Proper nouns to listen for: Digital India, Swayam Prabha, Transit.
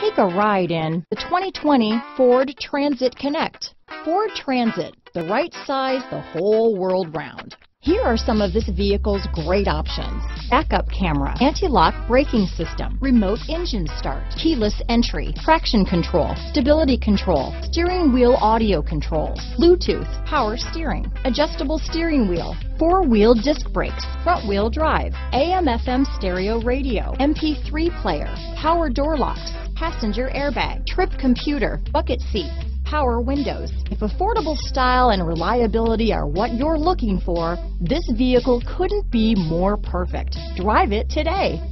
Take a ride in the 2020 Ford Transit Connect. Ford Transit, the right size the whole world round. Here are some of this vehicle's great options: backup camera, anti-lock braking system, remote engine start, keyless entry, traction control, stability control, steering wheel audio controls, Bluetooth, power steering, adjustable steering wheel, four-wheel disc brakes, front-wheel drive, AM/FM stereo radio, MP3 player, power door locks, passenger airbag, trip computer, bucket seats, power windows. If affordable style and reliability are what you're looking for, this vehicle couldn't be more perfect. Drive it today.